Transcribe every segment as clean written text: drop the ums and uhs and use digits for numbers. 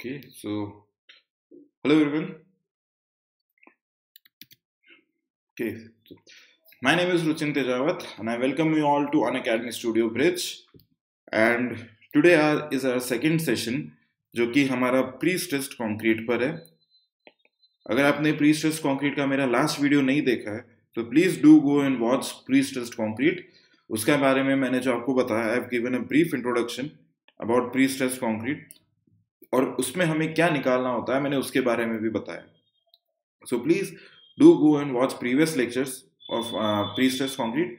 Okay, so hello everyone. Okay, my name is Ruchin Tejawat and I welcome you all to Unacademy Studio Bridge. And today is our second session, जो कि हमारा pre stressed concrete पर है. अगर आपने pre stressed concrete का मेरा last video नहीं देखा है तो please do go and watch pre stressed concrete. उसके बारे में मैंने जो आपको बताया, I have given a brief introduction about pre stressed concrete और उसमें हमें क्या निकालना होता है मैंने उसके बारे में भी बताया. So please do go and watch previous lectures of pre stressed concrete.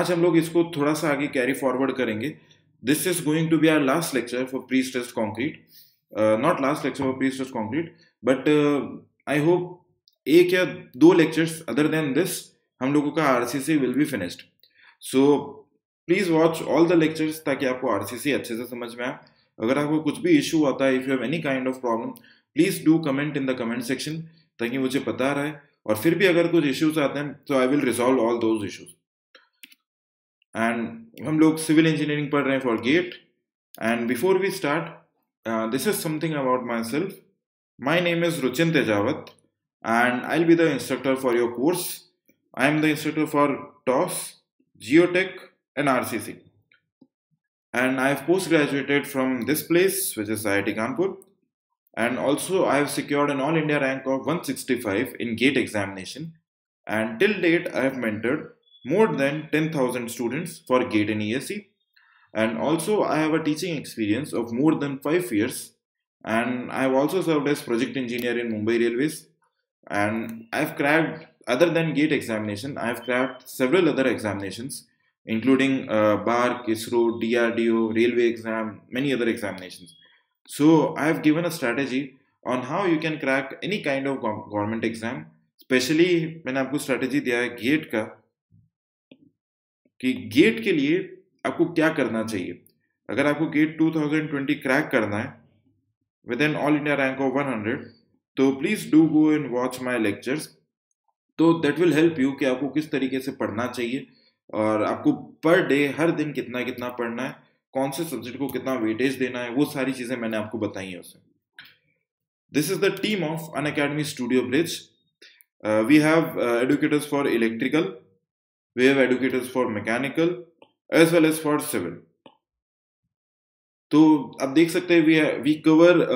आज हम लोग इसको थोड़ा सा आगे कैरी फॉरवर्ड करेंगे. This is going to be our last lecture for pre stressed concrete, not last lecture for pre stressed concrete, but I hope एक या दो लेक्चर्स अदर देन दिस हम लोगों का RCC will be finished. So please watch all the lectures ताकि आपको RCC अच्छे से समझ में आए. अगर आपको कुछ भी इशू आता है, if you have any kind of problem, please do comment in the comment section ताकि मुझे पता रहे. और फिर भी अगर कुछ इश्यूज आते हैं तो I will resolve all those issues. And हम लोग सिविल इंजीनियरिंग पढ़ रहे हैं for GATE. And before we start, this is something about myself. My name is Ruchin Tejawat and I will be the instructor for your course. I am the instructor for TOS, geotech and RCC. And I have post-graduated from this place, which is IIT Kanpur, and also I have secured an all-India rank of 165 in GATE examination. And till date, I have mentored more than 10,000 students for GATE and ESE. And also, I have a teaching experience of more than 5 years. And I have also served as project engineer in Mumbai Railways. And I have cracked, other than GATE examination, I have cracked several other examinations, including BAR, ISRO, DRDO, railway exam, many other examinations. So I have given a strategy on how you can crack any kind of government exam. Specially, मैंने आपको strategy दिया है GATE का कि GATE के लिए आपको क्या करना चाहिए. अगर आपको GATE 2020 crack करना है with an all India rank of 100, तो please do go and watch my lectures. तो that will help you कि आपको किस तरीके से पढ़ना चाहिए और आपको पर डे हर दिन कितना कितना पढ़ना है, कौन से सब्जेक्ट को कितना वेटेज देना है, वो सारी चीज़ें मैंने आपको बताई हैं उसमें. This is the team of Unacademy studio bridge. We have educators for electrical, we have educators for mechanical as well as for civil. तो आप देख सकते हैं we cover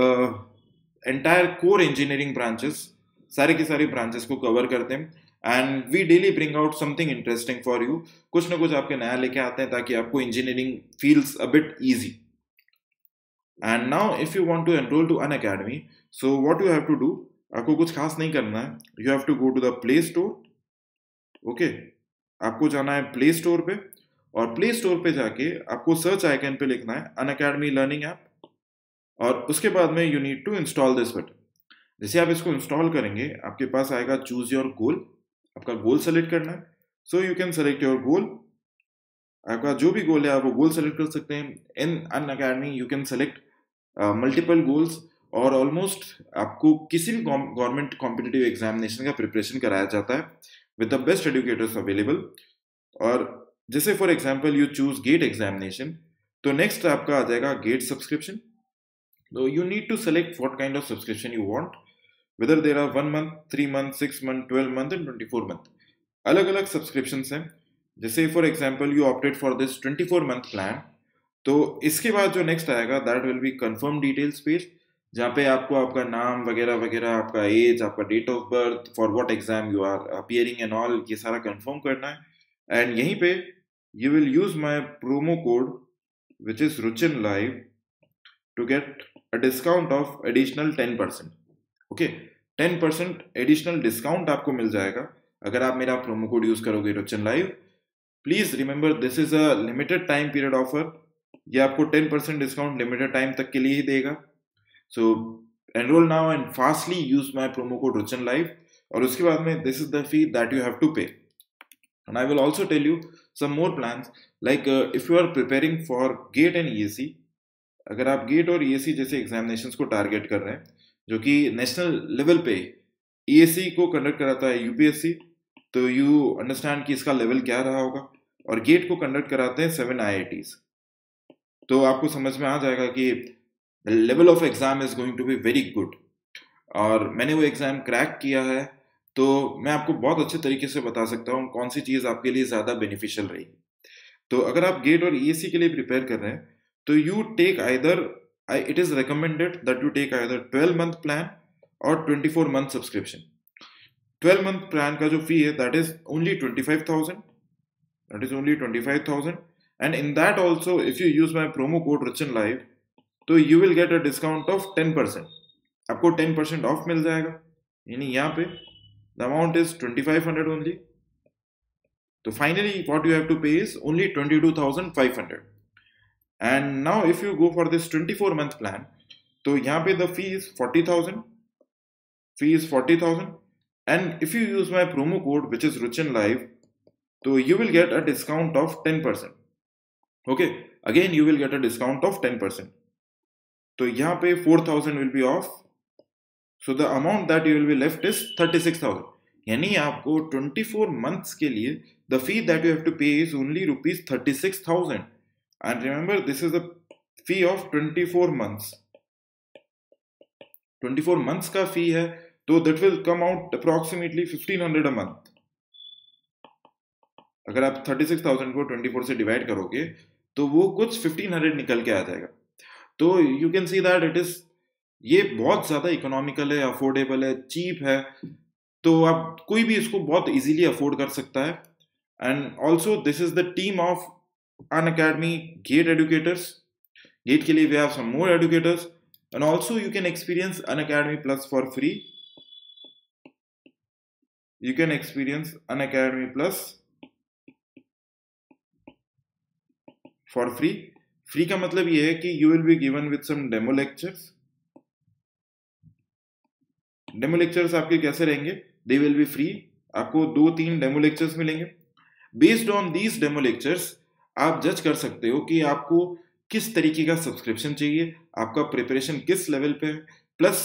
entire core engineering branches, सारे के सारे ब्रांचेस को कवर करते हैं. And we daily bring out something interesting for you. कुछ ना कुछ आपके नया लेके आते हैं ताकि आपको engineering feels a bit easy. And now if you want to enroll to Unacademy, so what you have to do, आपको कुछ खास नहीं करना है. You have to go to the Play Store. Okay, आपको जाना है Play Store पे और Play Store पे जाके आपको search icon पे लिखना है Unacademy Learning App और उसके बाद में you need to install this button. जैसे आप इसको install करेंगे आपके पास आएगा Choose Your Goal. आपका गोल सेलेक्ट करना है. So you can select your goal. आपका जो भी गोल है आप वो गोल सेलेक्ट कर सकते हैं. In Unacademy you can select multiple goals और ऑलमोस्ट आपको किसी भी गवर्नमेंट कॉम्पिटिटिव एग्जामिनेशन का प्रिपरेशन कराया जाता है with the best educators available. और जैसे for example you choose GATE examination, तो नेक्स्ट आपका आ जाएगा गेट सब्सक्रिप्शन. तो you need to select what kind of subscription you want, whether there are 1 month, 3 month, 6 month, 12 month and 24 month. अलग अलग subscriptions हैं. जैसे for example you opted for this 24 month plan, तो इसके बाद जो नेक्स्ट आएगा that will be confirm details page, जहाँ पे आपको आपका नाम वगैरह वगैरह, आपका एज, आपका date of birth, for what exam you are appearing and all, ये सारा कंफर्म करना है. एंड यहीं पे you will use my promo code which is Ruchin live to get a discount of additional 10%. Okay, 10% additional discount आपको मिल जाएगा अगर आप मेरा प्रोमो कोड यूज करोगे Ruchin live. Please remember this is a limited time period offer. ये आपको 10% discount limited time तक के लिए ही देगा. So enroll now and fastly use my promo code Ruchin live. और उसके बाद में this is the fee that you have to pay. And I will also tell you some more plans like if you are preparing for GATE and ESC. अगर आप gate और ESC जैसे examination को target कर रहे हैं जो कि नेशनल लेवल पे ईएससी को कंडक्ट कराता है यूपीएससी, तो यू अंडरस्टैंड कि इसका लेवल क्या रहा होगा. और गेट को कंडक्ट कराते हैं 7 IITs, तो आपको समझ में आ जाएगा कि the level of exam is going to be very good. और मैंने वो एग्ज़ाम क्रैक किया है, तो मैं आपको बहुत अच्छे तरीके से बता सकता हूँ कौन सी चीज़ आपके लिए ज़्यादा बेनिफिशियल रहेगी. तो अगर आप गेट और ईएससी के लिए प्रिपेयर कर रहे हैं तो you take either, it is recommended that you take either 12 month plan और 24 मंथ सब्सक्रिप्शन. 12 मंथ प्लान का जो फी है that is only 25,000, that is only 25,000, and in that also if you use my promo code RuchinLive तो you will get a discount of 10%. आपको 10% off मिल जाएगा, यानी यहाँ पे द अमाउंट इज 2500 ओनली. तो finally what you have to pay is only 22,500. And now if you go for this 24 month plan तो यहाँ पे the fee is 40,000, fee is 40,000, and if you use my promo code which is RuchinLive तो you will get a discount of 10%. Okay, again you will get a discount of 10%. तो यहाँ पे 4,000 will be off, so the amount that you will be left is 36,000. यानी आपको 24 months के लिए the fee that you have to pay is only ₹36,000. And remember this is the fee of 24 months. 24 months का fee है तो that will come out approximately 1,500 a month. अगर आप 36,000 को 24 से डिवाइड करोगे तो वो कुछ 1,500 निकल के आ जाएगा. तो you can see that it is, ये बहुत ज़्यादा इकोनॉमिकल है, अफोर्डेबल है, चीप है, तो आप कोई भी इसको बहुत इजीली अफोर्ड कर सकता है. And also this is the team of Unacademy GATE educators. GATE के लिए we have some more educators and also you can experience Unacademy Plus for free. You can experience Unacademy Plus for free. Free का मतलब ये है कि you will be given with some demo lectures. Demo lectures आपके कैसे रहेंगे, they will be free. आपको 2-3 demo lectures मिलेंगे. Based on these demo lectures आप जज कर सकते हो कि आपको किस तरीके का सब्सक्रिप्शन चाहिए, आपका प्रिपरेशन किस लेवल पे है. Plus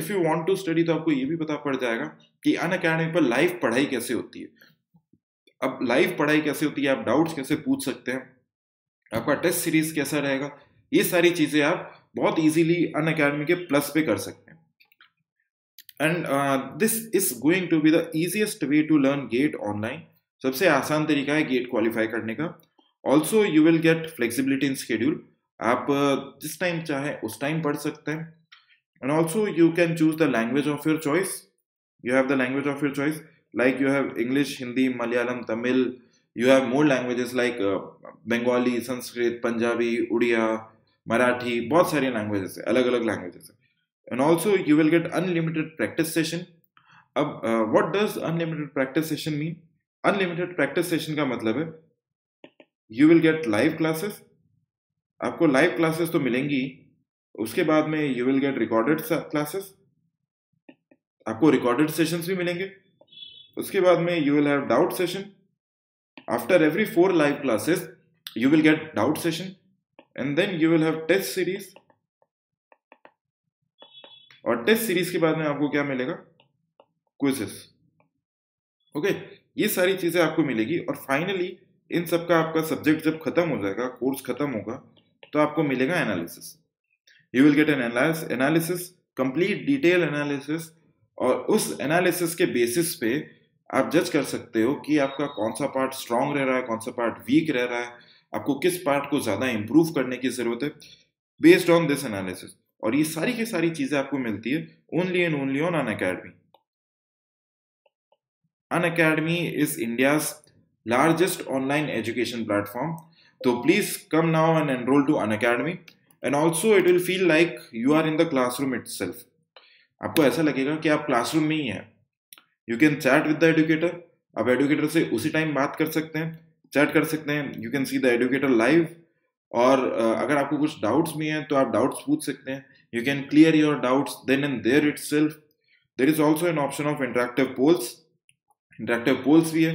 if you want to study तो आपको ये भी पता पड़ जाएगा कि Unacademy पर लाइव पढ़ाई कैसे होती है. अब लाइव पढ़ाई कैसे होती है, आप डाउट्स कैसे पूछ सकते हैं, आपका टेस्ट सीरीज कैसा रहेगा, ये सारी चीज़ें आप बहुत इजीली Unacademy के प्लस पे कर सकते हैं. And this is going to be the easiest way to learn GATE online. सबसे आसान तरीका है गेट क्वालिफाई करने का. Also you will get flexibility in schedule, आप जिस टाइम चाहे उस टाइम पढ़ सकते हैं. And also you can choose the language of your choice. You have the language of your choice, like you have English, Hindi, Malayalam, Tamil. You have more languages like Bengali, Sanskrit, Punjabi, Odia, Marathi, बहुत सारी languages हैं, अलग अलग languages हैं. And also you will get unlimited practice session. अब what does unlimited practice session mean? Unlimited practice session का मतलब है you will get live classes. आपको live classes तो मिलेंगी, उसके बाद में you will get recorded classes. आपको recorded sessions भी मिलेंगे. उसके बाद में you will have doubt session. After every 4 live classes, you will get doubt session, and then you will have test series. और test series के बाद में आपको क्या मिलेगा? Quizzes. Okay, ये सारी चीजें आपको मिलेगी. और finally इन सब का आपका subject जब खत्म हो जाएगा, कोर्स खत्म होगा, तो आपको मिलेगा analysis. You will get an analysis, complete detail analysis, और उस analysis के basis पे आप जज कर सकते हो कि आपका कौन सा पार्ट स्ट्रांग रह रहा है, कौन सा पार्ट वीक रह रहा है, आपको किस पार्ट को ज़्यादा इम्प्रूव करने की ज़रूरत है, बेस्ड ऑन दिस एनालिसिस. और ये सारी की सारी चीज़ें आपको मिलती है only and only on Unacademy. Unacademy is India's largest online education platform. तो please come now and enroll to Unacademy. And also it will feel like you are in the classroom itself. आपको ऐसा लगेगा कि आप classroom में ही हैं. You can chat with the educator, आप एडुकेटर से उसी टाइम बात कर सकते हैं, चैट कर सकते हैं. You can see the educator live, और अगर आपको कुछ डाउट्स भी हैं तो आप डाउट्स पूछ सकते हैं. You can clear your doubts then and there itself. There is also an option of interactive polls, interactive polls भी है.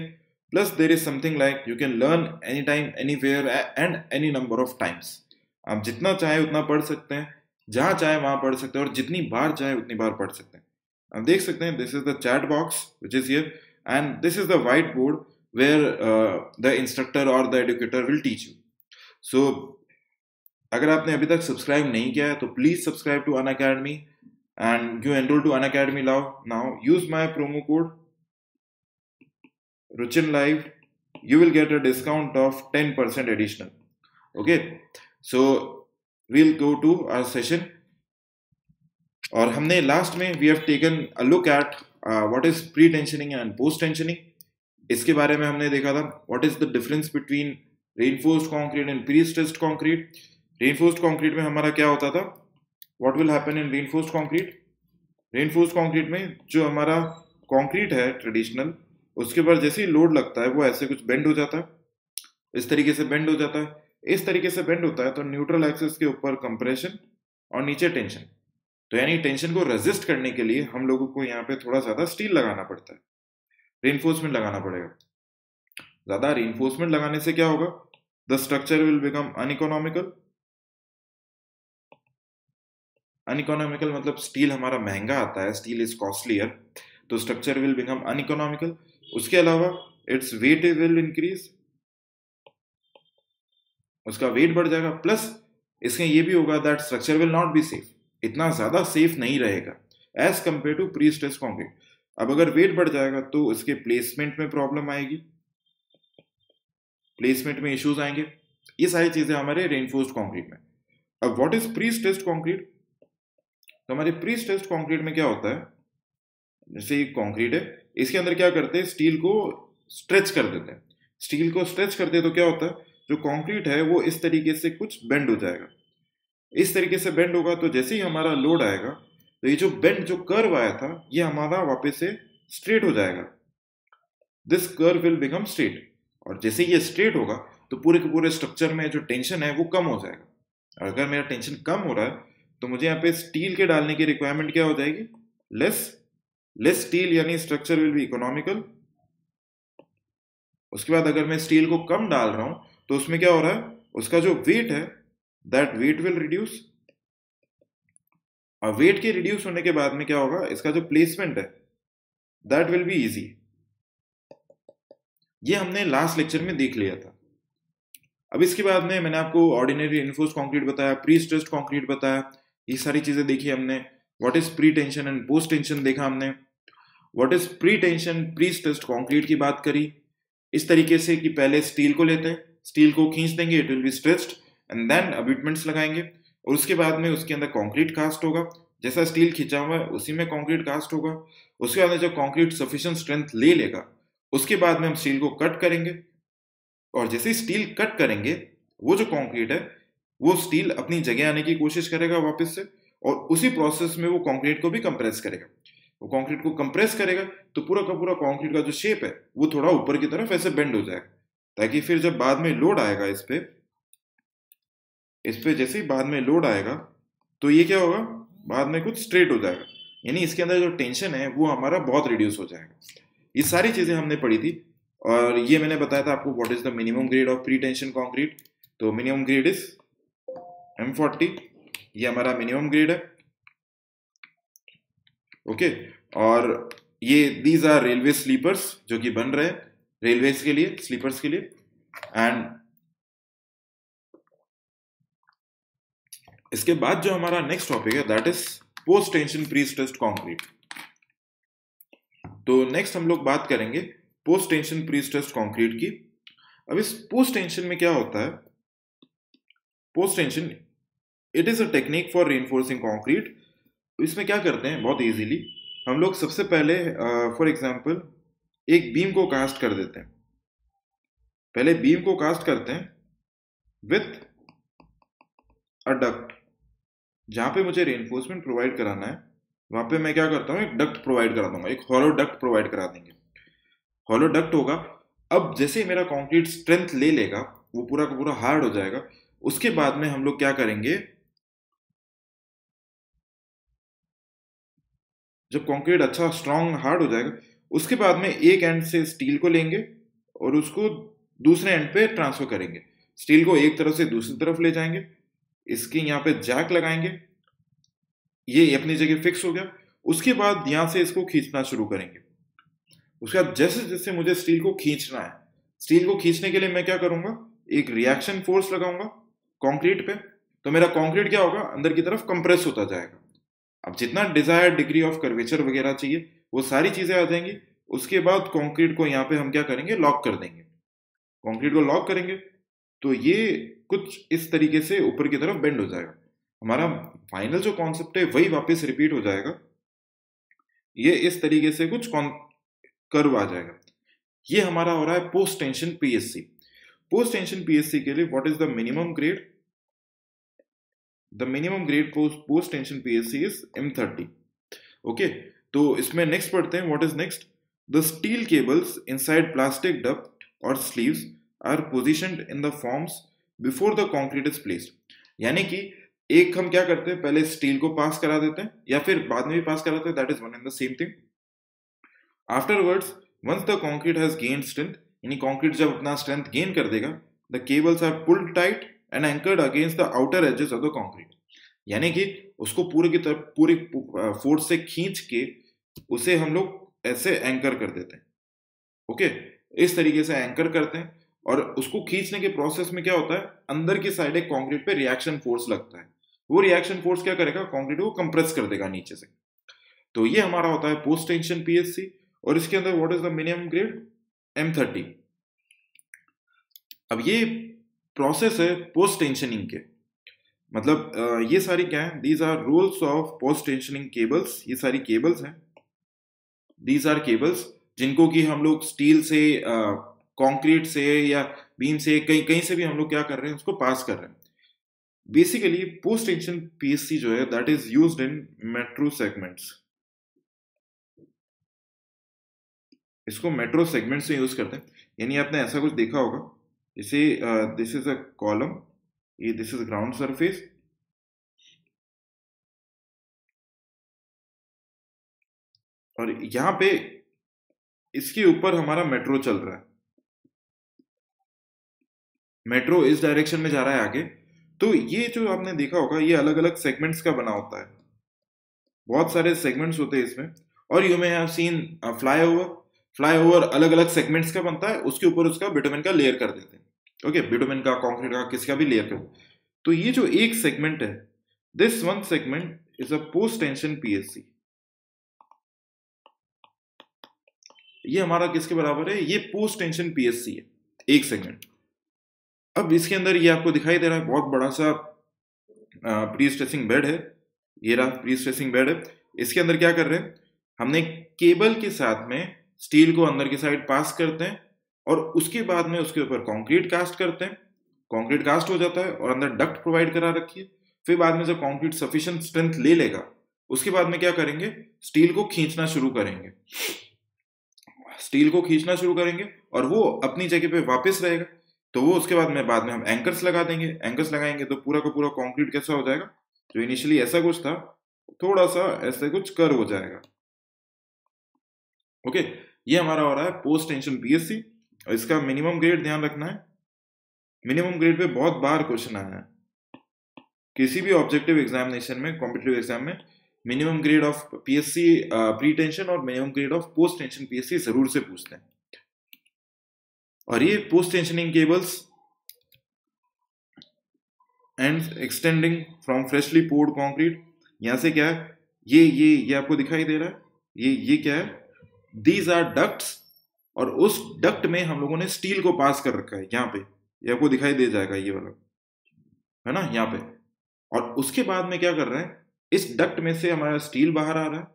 Plus there is something like you can learn any time, anywhere and any number of times. आप जितना चाहे उतना पढ़ सकते हैं, जहाँ चाहे वहाँ पढ़ सकते हैं, और जितनी बार चाहे उतनी बार पढ़ सकते हैं. आप देख सकते हैं this is the chat box which is here, and this is the white board where the instructor और the educator will teach you. So अगर आपने अभी तक सब्सक्राइब नहीं किया है तो please subscribe to Unacademy and you enroll to Unacademy now. Use my promo code RuchinLive, you will get a discount of 10% additional. Okay, so we'll go to our session. और हमने लास्ट में we have taken a look at what is pre-tensioning and post-tensioning. इसके बारे में हमने देखा था what is the difference between reinforced concrete and pre-stressed concrete. Reinforced concrete में हमारा क्या होता था, what will happen in reinforced concrete. Reinforced concrete में जो हमारा concrete है traditional, उसके बाद जैसे ही लोड लगता है वो ऐसे कुछ बेंड हो जाता है, इस तरीके से बेंड हो जाता है, इस तरीके से बेंड होता है। तो न्यूट्रल एक्सिस के ऊपर कंप्रेशन और नीचे टेंशन, तो यानी टेंशन को रेजिस्ट करने के लिए हम लोगों को यहाँ पे थोड़ा ज्यादा स्टील लगाना पड़ता है, रिइंफोर्समेंट लगाना पड़ेगा। ज्यादा रिइंफोर्समेंट लगाने से क्या होगा, the structure will become uneconomical. Uneconomical मतलब स्टील हमारा महंगा आता है, स्टील इज कॉस्टलियर, तो स्ट्रक्चर विल बिकम अनइकोनॉमिकल। उसके अलावा इट्स वेट विल इंक्रीज, उसका वेट बढ़ जाएगा। प्लस इसमें यह भी होगा that structure will not be safe, इतना ज्यादा सेफ नहीं रहेगा as compare to pre stress concrete. अब अगर वेट बढ़ जाएगा तो उसके प्लेसमेंट में प्रॉब्लम आएगी, प्लेसमेंट में इश्यूज आएंगे। ये सारी चीजें हमारे रेनफोर्स्ड कॉन्क्रीट में। अब what is pre stressed concrete, तो हमारे प्री स्ट्रेस्ड कॉन्क्रीट में क्या होता है, जैसे कॉन्क्रीट है इसके अंदर क्या करते हैं, स्टील को स्ट्रेच कर देते हैं। स्टील को स्ट्रेच करते हैं तो क्या होता है, जो कॉन्क्रीट है वो इस तरीके से कुछ बेंड हो जाएगा, इस तरीके से बेंड होगा। तो जैसे ही हमारा लोड आएगा तो ये जो बेंड जो कर्व आया था ये हमारा वापस से स्ट्रेट हो जाएगा, this curve will become straight. और जैसे ये स्ट्रेट होगा तो पूरे के पूरे स्ट्रक्चर में जो टेंशन है वो कम हो जाएगा। अगर मेरा टेंशन कम हो रहा है तो मुझे यहाँ पे स्टील के डालने की रिक्वायरमेंट क्या हो जाएगी, लेस स्टील, यानी स्ट्रक्चर विल बी इकोनॉमिकल। उसके बाद अगर मैं स्टील को कम डाल रहा हूं तो उसमें क्या हो रहा है, उसका जो वेट है दैट वेट विल रिड्यूस। और वेट के रिड्यूस होने के बाद में क्या होगा, इसका जो प्लेसमेंट है दैट विल बी इजी। ये हमने लास्ट लेक्चर में देख लिया था। अब इसके बाद में मैंने आपको ऑर्डिनरी रिइंफोर्स्ड कंक्रीट बताया, प्री स्ट्रेस्ड कंक्रीट बताया, ये सारी चीजें देखी हमने। What is pre tension and post tension देखा हमने। What is pre tension, pre stressed concrete की बात करी, इस तरीके से कि पहले स्टील को लेते हैं, स्टील को खींच देंगे, it will be stretched and then abutments लगाएंगे और उसके बाद में उसके अंदर कंक्रीट कास्ट होगा। जैसा स्टील खींचा हुआ है उसी में कंक्रीट कास्ट होगा। उसके बाद जब कंक्रीट सफिशिएंट स्ट्रेंथ ले लेगा उसके बाद में हम स्टील को कट करेंगे और जैसे ही स्टील कट करेंगे वो जो कंक्रीट है वो स्टील अपनी जगह आने की कोशिश करेगा वापस से और उसी प्रोसेस में वो कंक्रीट को भी कंप्रेस करेगा। वो कंक्रीट को कंप्रेस करेगा तो पूरा का पूरा कंक्रीट का जो शेप है वो थोड़ा ऊपर की तरफ ऐसे बेंड हो जाएगा, ताकि फिर जब बाद में लोड आएगा इस पे जैसे ही बाद में लोड आएगा तो ये क्या होगा, बाद में कुछ स्ट्रेट हो जाएगा, यानी इसके अंदर जो टेंशन है वो हमारा बहुत रिड्यूस हो जाएगा। ये सारी चीजें हमने पढ़ी थी और ये मैंने बताया था आपको what is the minimum grade of pre tension concrete. तो मिनिमम ग्रेड इज M40, ये हमारा मिनिमम ग्रेड है। ओके, और ये दीज आर रेलवे स्लीपर्स जो कि बन रहे हैं रेलवेज के लिए, स्लीपर्स के लिए। एंड इसके बाद जो हमारा नेक्स्ट टॉपिक है that is post tension pre stressed concrete. तो नेक्स्ट हम लोग बात करेंगे post tension pre stressed concrete की। अब इस पोस्ट टेंशन में क्या होता है, post tension it is a technique for reinforcing concrete. इसमें क्या करते हैं, बहुत इजीली हम लोग सबसे पहले फॉर एग्जांपल एक बीम को कास्ट कर देते हैं, पहले बीम को कास्ट करते हैं विथ अ डक्ट। जहां पे मुझे रेनफोर्समेंट प्रोवाइड कराना है वहां पे मैं क्या करता हूं, एक डक्ट प्रोवाइड करा दूंगा, एक हॉलो डक्ट प्रोवाइड करा देंगे, हॉलो डक्ट होगा। अब जैसे मेरा कॉन्क्रीट स्ट्रेंथ ले लेगा वो पूरा का पूरा हार्ड हो जाएगा। उसके बाद में हम लोग क्या करेंगे, जब कंक्रीट अच्छा स्ट्रॉन्ग हार्ड हो जाएगा उसके बाद में एक एंड से स्टील को लेंगे और उसको दूसरे एंड पे ट्रांसफर करेंगे। स्टील को एक तरफ से दूसरी तरफ ले जाएंगे, इसके यहाँ पे जैक लगाएंगे, ये अपनी जगह फिक्स हो गया। उसके बाद यहाँ से इसको खींचना शुरू करेंगे। उसके बाद जैसे जैसे मुझे स्टील को खींचना है, स्टील को खींचने के लिए मैं क्या करूंगा, एक रिएक्शन फोर्स लगाऊंगा कॉन्क्रीट पे। तो मेरा कंक्रीट क्या होगा, अंदर की तरफ कंप्रेस होता जाएगा। अब जितना डिजायर्ड डिग्री ऑफ कर्वेचर वगैरह चाहिए वो सारी चीजें आ जाएंगी। उसके बाद कंक्रीट को यहाँ पे हम क्या करेंगे, लॉक कर देंगे। कंक्रीट को लॉक करेंगे तो ये कुछ इस तरीके से ऊपर की तरफ बेंड हो जाएगा। हमारा फाइनल जो कॉन्सेप्ट है वही वापस रिपीट हो जाएगा। ये इस तरीके से कुछ कर्व आ जाएगा। ये हमारा हो रहा है post tension PSC. Post tension PSC के लिए what is the minimum grade? The minimum grade post tension PSC is M30। Okay, तो इसमें नेक्स्ट पढ़ते हैं, what is next. The steel cables inside plastic duct or sleeves are positioned in the forms before the concrete is placed। यानी कि एक हम क्या करते हैं, पहले स्टील को पास करा देते हैं या फिर बाद में भी पास कराते हैं, that is one and the same thing। Afterwards, once the concrete has gained strength, यानी concrete जब अपना strength gain कर देगा, the cables are pulled tight and anchored against the outer edges of the concrete। यानी कि उसको पूरे की तरफ पूरी फोर्स से खींच के उसे हम लोग ऐसे एंकर कर देते हैं। ओके, इस तरीके से एंकर करते हैं और उसको खींचने के प्रोसेस में क्या होता है, अंदर की साइड एक कंक्रीट पे रिएक्शन फोर्स लगता है। वो रिएक्शन फोर्स क्या करेगा, कंक्रीट को कंप्रेस कर देगा नीचे से। तो ये हमारा होता है पोस्ट टेंशन पीएससी और इसके अंदर what is the minimum grade M30। अब ये प्रोसेस है पोस्ट टेंशनिंग के, मतलब ये सारी क्या है, these are rules of post tensioning cables. ये सारी केबल्स हैं, दीज आर केबल्स जिनको कि हम लोग स्टील से, कंक्रीट से या बीम से कहीं से भी हम लोग क्या कर रहे हैं, उसको पास कर रहे हैं। बेसिकली पोस्ट टेंशन पीएससी जो है that is used in metro segments. इसको मेट्रो सेगमेंट से यूज करते हैं। यानी आपने ऐसा कुछ देखा होगा, जैसे दिस इज अ कॉलम, ये दिस इज ग्राउंड सरफेस, और यहां पे इसके ऊपर हमारा मेट्रो चल रहा है, मेट्रो इस डायरेक्शन में जा रहा है आगे। तो ये जो आपने देखा होगा ये अलग अलग सेगमेंट्स का बना होता है, बहुत सारे सेगमेंट्स होते हैं इसमें। और you may have seen flyover, flyover अलग अलग सेगमेंट्स का बनता है, उसके ऊपर उसका बिटुमेन का लेयर कर देते हैं। ओके, बिटुमेन का, कॉन्क्रीट का, किसका भी लेयर कर। तो ये जो एक सेगमेंट है, this one segment is a post tension PSC. ये हमारा किसके बराबर है, ये पोस्ट टेंशन पीएससी है, एक सेगमेंट। अब इसके अंदर ये आपको दिखाई दे रहा है बहुत बड़ा सा प्री स्ट्रेसिंग बेड है, ये रहा प्री स्ट्रेसिंग बेड है। इसके अंदर क्या कर रहे हैं, हमने केबल के साथ में स्टील को अंदर की साइड पास करते हैं और उसके बाद में उसके ऊपर कंक्रीट कास्ट करते हैं। कंक्रीट कास्ट हो जाता है और अंदर डक्ट प्रोवाइड करा रखिए। फिर बाद में जब कंक्रीट सफिशिएंट स्ट्रेंथ ले लेगा उसके बाद में क्या करेंगे, स्टील को खींचना शुरू करेंगे, स्टील को खींचना शुरू करेंगे और वो अपनी जगह पे वापस रहेगा। तो वो उसके बाद में हम एंकर्स लगा देंगे। एंकर्स लगाएंगे तो पूरा का पूरा कंक्रीट कैसा हो जाएगा, जो इनिशियली ऐसा कुछ था, थोड़ा सा ऐसे कुछ कर्व हो जाएगा। ओके, ये हमारा हो रहा है पोस्ट टेंशन पीएससी और इसका मिनिमम ग्रेड ध्यान रखना है। मिनिमम ग्रेड पे बहुत बार क्वेश्चन आया है, किसी भी ऑब्जेक्टिव एग्जामिनेशन में, कॉम्पिटिटिव एग्जाम में minimum grade of PSC pre tension और minimum grade of post tension PSC जरूर से पूछते हैं। और ये post tensioning cables and extending from freshly poured concrete, यहां से क्या है, ये आपको दिखाई दे रहा है, ये क्या है, दीज आर डक्ट्स। और उस डक्ट में हम लोगों ने स्टील को पास कर रखा है, यहाँ पे ये आपको दिखाई दे जाएगा, ये वाला है ना यहाँ पे। और उसके बाद में क्या कर रहे हैं, इस डक्ट में से हमारा स्टील बाहर आ रहा है,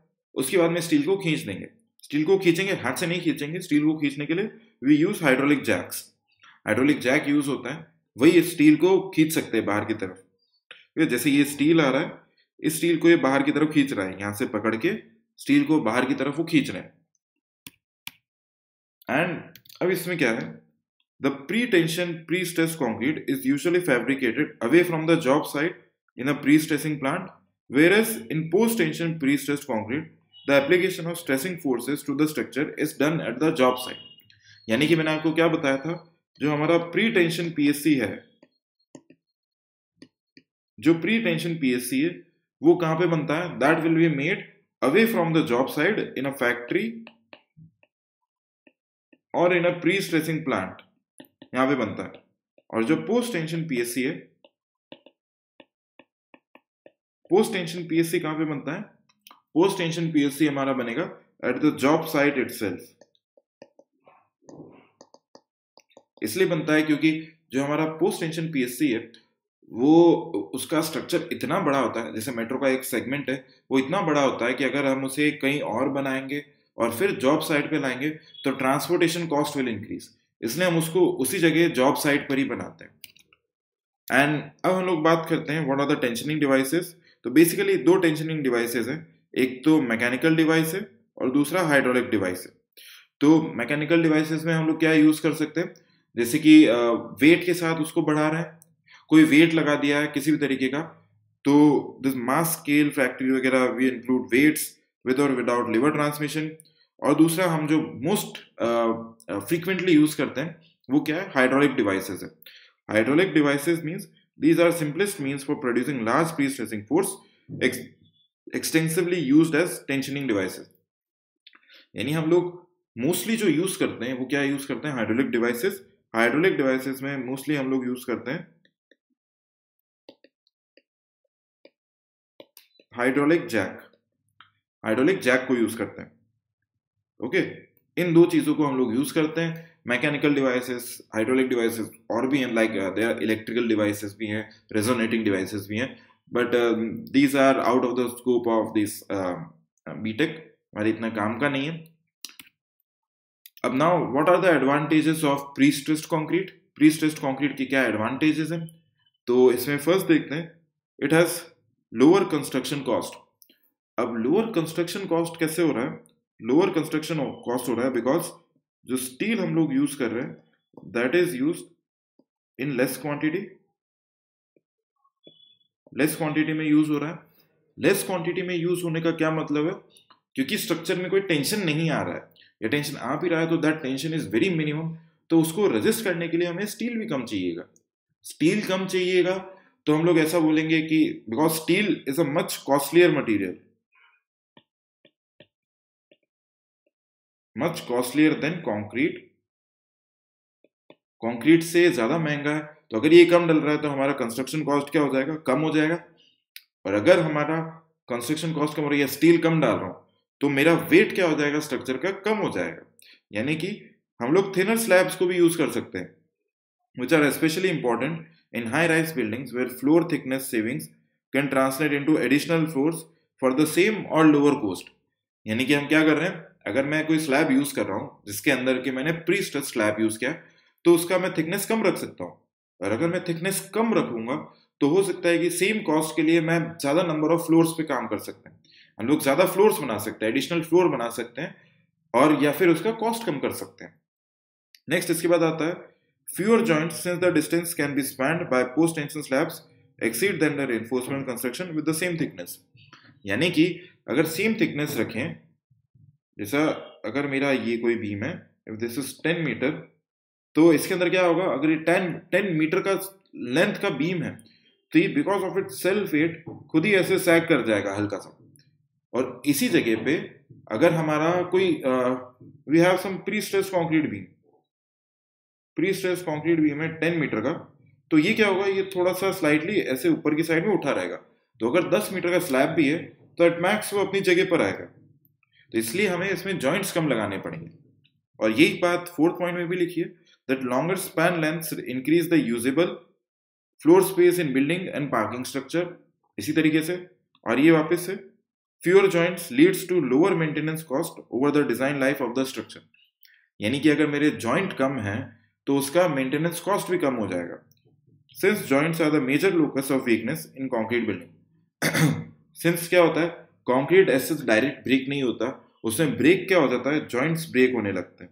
उसके बाद में स्टील को खींच देंगे। स्टील को खींचेंगे, हाथ से नहीं खींचेंगे। स्टील को खींचने के लिए we use hydraulic jacks, hydraulic jack use होता है, वही स्टील को खींच सकते हैं बाहर की तरफ। तो जैसे ये स्टील आ रहा है, इस स्टील को ये बाहर की तरफ खींच रहा है, यहाँ से पकड़ के स्टील को बाहर की तरफ वो खींच रहे हैं। एंड अब इसमें क्या है, the pre tension pre stress concrete is usually fabricated away from the job site in a pre stressing plant. Whereas in post-tension pre-stressed concrete, the application of stressing forces to the structure is done at the job site। यानी कि मैंने आपको क्या बताया था, जो हमारा pre-tension PSC है, जो pre-tension PSC है, वो कहाँ पे बनता है? That will be made away from the job site in a factory or in a pre-stressing plant, यहाँ पे बनता है। और जो post-tension PSC है, पोस्ट टेंशन पीएससी कहां पे बनता है? पोस्ट टेंशन पीएससी हमारा बनेगा at the job site itself. इसलिए बनता है क्योंकि जो हमारा पोस्ट टेंशन पीएससी है वो उसका स्ट्रक्चर इतना बड़ा होता है, जैसे मेट्रो का एक सेगमेंट है वो इतना बड़ा होता है कि अगर हम उसे कहीं और बनाएंगे और फिर जॉब साइट पे लाएंगे तो ट्रांसपोर्टेशन कॉस्ट विल इंक्रीज, इसलिए हम उसको उसी जगह जॉब साइट पर ही बनाते हैं। एंड अब हम लोग बात करते हैं what are the tensioning devices. तो बेसिकली दो टेंशनिंग डिवाइसेस हैं, एक तो मैकेनिकल डिवाइस है और दूसरा हाइड्रोलिक डिवाइस है। तो मैकेनिकल डिवाइसेस में हम लोग क्या यूज कर सकते हैं, जैसे कि वेट के साथ उसको बढ़ा रहे हैं, कोई वेट लगा दिया है किसी भी तरीके का, तो दिस मास स्केल फैक्ट्री वगैरह वी इंक्लूड वेट्स विद और विदाउट लिवर ट्रांसमिशन। और दूसरा हम जो मोस्ट फ्रीक्वेंटली यूज करते हैं वो क्या है, हाइड्रोलिक डिवाइसेस है। Hydraulic devices means these are simplest means for producing large prestressing force extensively used as tensioning devices. यानी हम लोग मोस्टली जो यूज करते हैं वो क्या यूज करते हैं, हाइड्रोलिक डिवाइसेस। हाइड्रोलिक डिवाइसेस में मोस्टली हम लोग यूज करते हैं हाइड्रोलिक जैक, हाइड्रोलिक जैक को यूज करते हैं। ओके, इन दो चीजों को हम लोग यूज करते हैं। मैकेनिकल डिवाइसेस, हाइड्रोलिक डिवाइसेस और भी हैं, लाइक देयर इलेक्ट्रिकल डिवाइसेस भी हैं, रेजोनेटिंग डिवाइसेस भी हैं, but these are out of the scope of this BTech, हमारे इतना काम का नहीं है। अब now what are the advantages of prestressed concrete. Prestressed concrete के क्या एडवांटेजेस हैं, तो इसमें फर्स्ट देखते हैं it has lower construction cost. अब लोअर कंस्ट्रक्शन कॉस्ट कैसे हो रहा है, लोअर कंस्ट्रक्शन कॉस्ट हो रहा है बिकॉज जो स्टील हम लोग यूज कर रहे हैं that is used in less quantity, less quantity में यूज हो रहा है। लेस क्वांटिटी में यूज होने का क्या मतलब है, क्योंकि स्ट्रक्चर में कोई टेंशन नहीं आ रहा है या टेंशन आ भी रहा है तो that tension is very minimum, तो उसको रजिस्ट करने के लिए हमें स्टील भी कम चाहिएगा। स्टील कम चाहिएगा तो हम लोग ऐसा बोलेंगे कि because steel is a much costlier material, much costlier than concrete, concrete से ज्यादा महंगा है, तो अगर ये कम डल रहा है तो हमारा कंस्ट्रक्शन कॉस्ट क्या हो जाएगा, कम हो जाएगा। और अगर हमारा कंस्ट्रक्शन कॉस्ट कम हो रही है, स्टील कम डाल रहा हूं, तो मेरा वेट क्या हो जाएगा स्ट्रक्चर का, कम हो जाएगा। यानी कि हम लोग थिनर स्लैब्स को भी यूज कर सकते हैं which are especially important in high-rise buildings where floor thickness savings can translate into additional floors for the same or lower cost। यानी कि हम क्या कर रहे हैं, अगर मैं कोई स्लैब यूज कर रहा हूँ जिसके अंदर के मैंने प्री स्ट्रेस्ड स्लैब यूज किया तो उसका मैं थिकनेस कम रख सकता हूँ, और अगर मैं थिकनेस कम रखूंगा तो हो सकता है कि सेम कॉस्ट के लिए मैं ज्यादा नंबर ऑफ फ्लोर्स पे काम कर सकते हैं, हम लोग ज्यादा फ्लोर्स बना सकते हैं, एडिशनल फ्लोर बना सकते हैं, और या फिर उसका कॉस्ट कम कर सकते हैं। नेक्स्ट इसके बाद आता है fewer joints since the distance can be spanned by post tension slabs exceed than the reinforcement construction with the same thickness। यानी कि अगर सेम थिकनेस रखें, जैसा अगर मेरा ये कोई बीम है if this is 10 मीटर तो इसके अंदर क्या होगा, अगर ये 10 मीटर का लेंथ का बीम है तो ये because of it self weight खुद ही ऐसे सैग कर जाएगा हल्का सा। और इसी जगह पे अगर हमारा कोई we have some pre-stressed concrete beam, prestressed concrete beam है 10 मीटर का, तो ये क्या होगा, ये थोड़ा सा स्लाइटली ऐसे ऊपर की साइड में उठा रहेगा, तो अगर 10 मीटर का स्लैब भी है तो एट मैक्स वो अपनी जगह पर आएगा, तो इसलिए हमें इसमें जॉइंट्स कम लगाने पड़ेंगे। और यही बात फोर्थ पॉइंट में भी लिखी है that longer span lengths increase the usable floor space in building and parking structure. इसी तरीके से और ये वापस से fewer joints leads to lower maintenance cost over the design life of the structure. यानी कि अगर मेरे जॉइंट कम है तो उसका मेंटेनेंस कॉस्ट भी कम हो जाएगा। Since joints are the major locus of weakness in concrete building, since क्या होता है, कंक्रीट ऐसे डायरेक्ट ब्रेक नहीं होता, उसमें ब्रेक क्या हो जाता है, जॉइंट्स ब्रेक होने लगते हैं,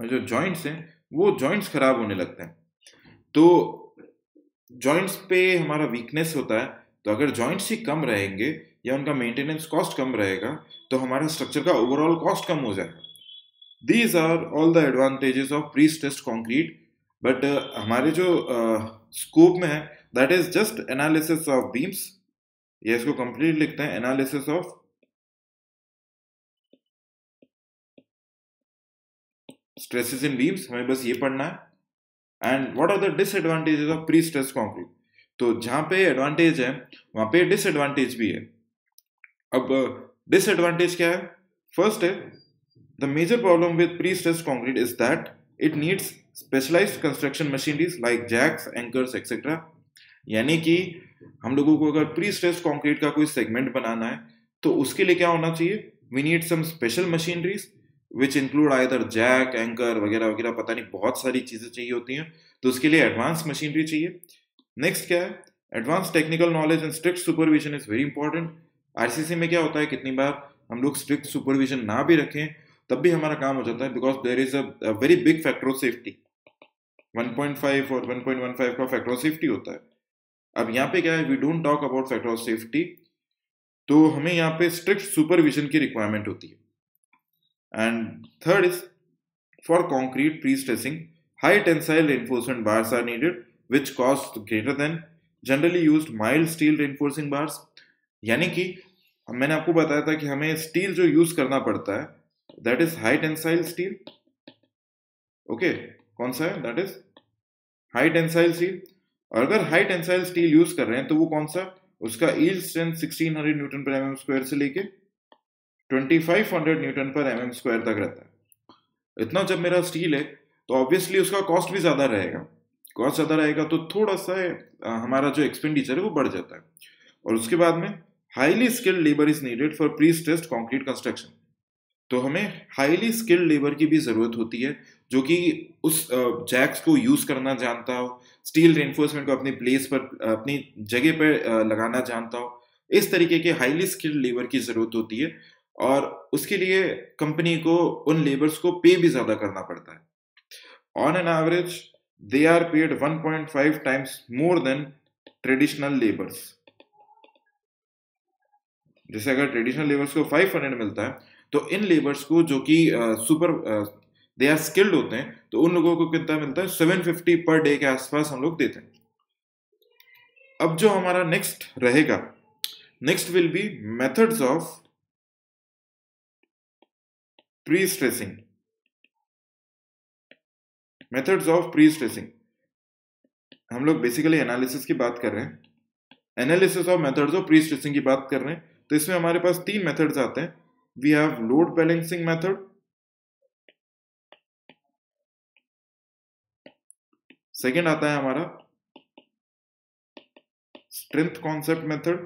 और जो जॉइंट्स हैं वो जॉइंट्स खराब होने लगते हैं, तो जॉइंट्स पे हमारा वीकनेस होता है। तो अगर जॉइंट्स ही कम रहेंगे या उनका मेंटेनेंस कॉस्ट कम रहेगा तो हमारा स्ट्रक्चर का ओवरऑल कॉस्ट कम हो जाएगा। These are all the advantages of pre-stressed concrete, but हमारे जो scope में है that is just analysis of beams, ये इसको complete लिखते हैं analysis of stresses in beams, हमें बस ये पढ़ना है। And what are the disadvantages of pre-stressed concrete? तो जहाँ पे एडवांटेज है वहाँ पे डिसएडवांटेज भी है। अब डिसएडवांटेज क्या है? फर्स्ट है the major problem with prestressed concrete is that it needs specialised construction machineries like jacks, anchors etcetera. यानी कि हम लोगों को अगर प्रीस्ट्रेस्ड कंक्रीट का कोई सेगमेंट बनाना है तो उसके लिए क्या होना चाहिए, we need some special machineries which include either jack, anchor वगैरह वगैरह, पता नहीं बहुत सारी चीज़ें चाहिए होती हैं, तो उसके लिए एडवांस मशीनरी चाहिए। नेक्स्ट क्या है, advance technical knowledge and strict supervision is very important. RCC में क्या होता है, कितनी बार हम लोग स्ट्रिक्ट सुपरविजन ना भी रखें तब भी हमारा काम हो जाता है, because there is a very big factor of safety, 1.5 और 1.15 का फैक्टर ऑफ सेफ्टी होता है। अब यहाँ पे क्या है, we don't talk about factor of safety, तो हमें यहाँ पे स्ट्रिक्ट सुपरविजन की रिक्वायरमेंट होती है। And third is for concrete pre stressing high tensile reinforcement bars are needed which cost greater than generally used mild steel reinforcing bars. यानी कि मैंने आपको बताया था कि हमें स्टील जो यूज करना पड़ता है that is high tensile steel. Okay, कौन सा है, that is high tensile steel. और अगर हाई टेंसाइल स्टील यूज कर रहे हैं तो वो कौन सा, उसका यील्ड स्ट्रेंथ 1600 न्यूटन पर एमएम स्क्वायर से लेके 2500 न्यूटन पर एमएम स्क्वायर तक रहता है। इतना जब मेरा स्टील है तो ऑब्वियसली उसका कॉस्ट भी ज़्यादा रहेगा, कॉस्ट ज़्यादा रहेगा तो थोड़ा सा हमारा जो एक्सपेंडिचर है वो बढ़ जाता है। और उसके बाद में highly skilled labour is needed for pre stressed concrete construction, तो हमें हाईली स्किल्ड लेबर की भी ज़रूरत होती है जो कि उस जैक्स को यूज़ करना जानता हो, स्टील रेनफोर्समेंट को अपनी प्लेस पर अपनी जगह पर लगाना जानता हो, इस तरीके के हाईली स्किल्ड लेबर की ज़रूरत होती है। और उसके लिए कंपनी को उन लेबर्स को पे भी ज़्यादा करना पड़ता है। On an average they are paid 1.5 times more than traditional labours. जैसे अगर ट्रेडिशनल लेबर्स को 500 मिलता है तो इन लेबर्स को जो कि सुपर दे आर स्किल्ड होते हैं तो उन लोगों को कितना मिलता है, 750 पर डे के आसपास हम लोग देते हैं। अब जो हमारा नेक्स्ट रहेगा, next will be methods of pre stressing. Methods of pre stressing हम लोग बेसिकली एनालिसिस की बात कर रहे हैं, analysis of methods of pre stressing की बात कर रहे हैं। तो इसमें हमारे पास 3 मेथड्स आते हैं, we have load balancing method, second आता है हमारा strength concept method,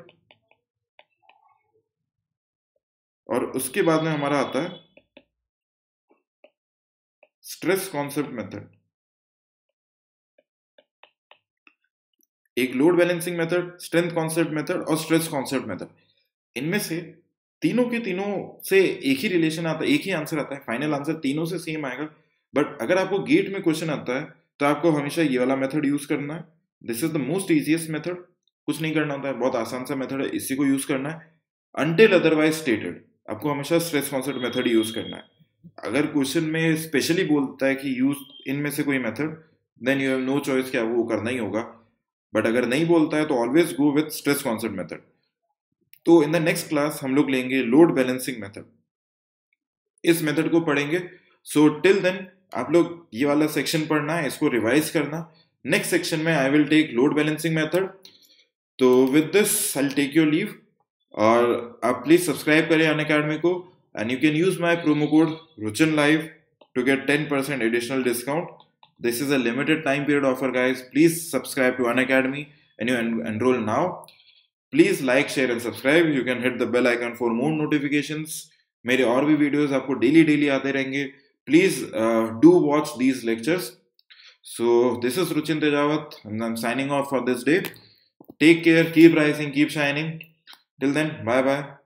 और उसके बाद में हमारा आता है stress concept method। एक load balancing method, strength concept method और stress concept method, इनमें से तीनों के तीनों से एक ही रिलेशन आता है, एक ही आंसर आता है, फाइनल आंसर तीनों से सेम आएगा। बट अगर आपको गेट में क्वेश्चन आता है तो आपको हमेशा ये वाला मेथड यूज करना है, this is the most easiest method. कुछ नहीं करना होता है, बहुत आसान सा मेथड है, इसी को यूज करना है अनटिल अदरवाइज स्टेटेड। आपको हमेशा स्ट्रेस कॉन्सेप्ट मेथड यूज करना है। अगर क्वेश्चन में स्पेशली बोलता है कि यूज इनमें से कोई method, then you have no choice, क्या वो करना ही होगा। बट अगर नहीं बोलता है तो always go with stress concept method. तो इन द नेक्स्ट क्लास हम लोग लेंगे लोड बैलेंसिंग मेथड, इस मेथड को पढ़ेंगे। सो टिल देन आप लोग ये वाला सेक्शन पढ़ना है, इसको रिवाइज करना। नेक्स्ट सेक्शन में I will take load balancing method. तो with this I will take your leave, और आप प्लीज सब्सक्राइब करें अनअकैडमी को, and you can use my promo code RuchinLive to get 10% additional discount. This is a limited time period offer guys, please subscribe to Unacademy and you enrol now. Please like, share and subscribe. You can hit the bell icon for more notifications. मेरे और भी videos आपको daily आते रहेंगे, please do watch these lectures. So this is Ruchin Tejawat and I am signing off for this day. Take care, keep rising, keep shining. Till then, bye bye.